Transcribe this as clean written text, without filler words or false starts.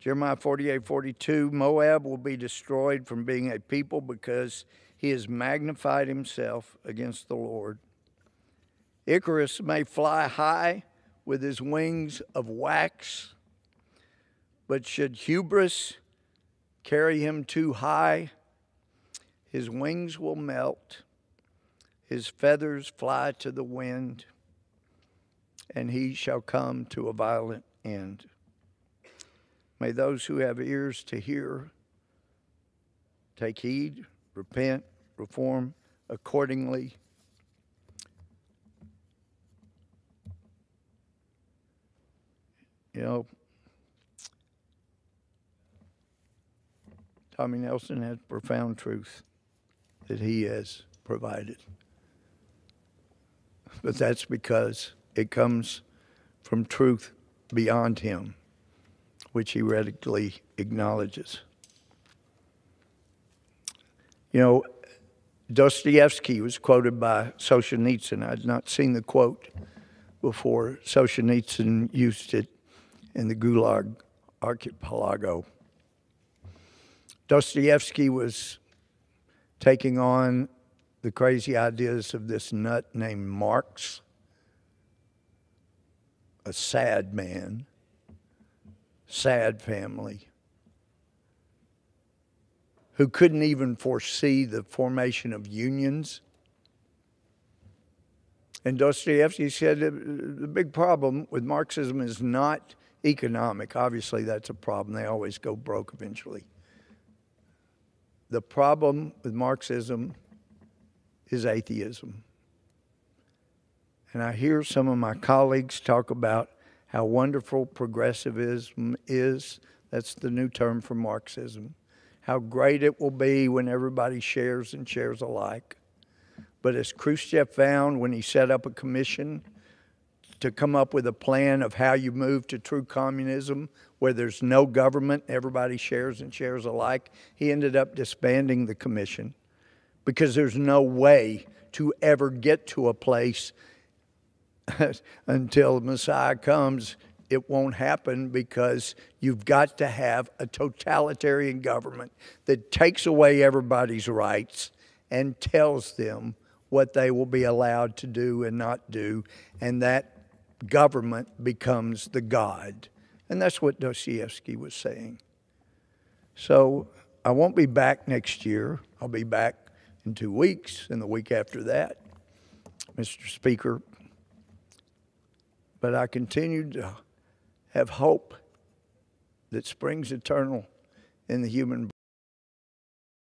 Jeremiah 48:42, Moab will be destroyed from being a people because he has magnified himself against the Lord. Icarus may fly high with his wings of wax, but should hubris carry him too high, his wings will melt, his feathers fly to the wind, and he shall come to a violent end. May those who have ears to hear take heed, repent, reform accordingly. You know, Tommy Nelson has profound truth that he has provided. But that's because it comes from truth beyond him, which he readily acknowledges. You know, Dostoevsky was quoted by Solzhenitsyn. I had not seen the quote before Solzhenitsyn used it in the Gulag Archipelago. Dostoevsky was taking on the crazy ideas of this nut named Marx, a sad man, sad family, who couldn't even foresee the formation of unions. And Dostoevsky said the big problem with Marxism is not economic. Obviously, that's a problem. They always go broke eventually. The problem with Marxism is atheism. And I hear some of my colleagues talk about how wonderful progressivism is. That's the new term for Marxism. How great it will be when everybody shares and shares alike. But as Khrushchev found when he set up a commission to come up with a plan of how you move to true communism, where there's no government, everybody shares and shares alike, he ended up disbanding the commission because there's no way to ever get to a place until the Messiah comes. It won't happen because you've got to have a totalitarian government that takes away everybody's rights and tells them what they will be allowed to do and not do, and that government becomes the God. And that's what Dostoevsky was saying. So I won't be back next year. I'll be back in 2 weeks and the week after that, Mr. Speaker. But I continue to have hope that springs eternal in the human body.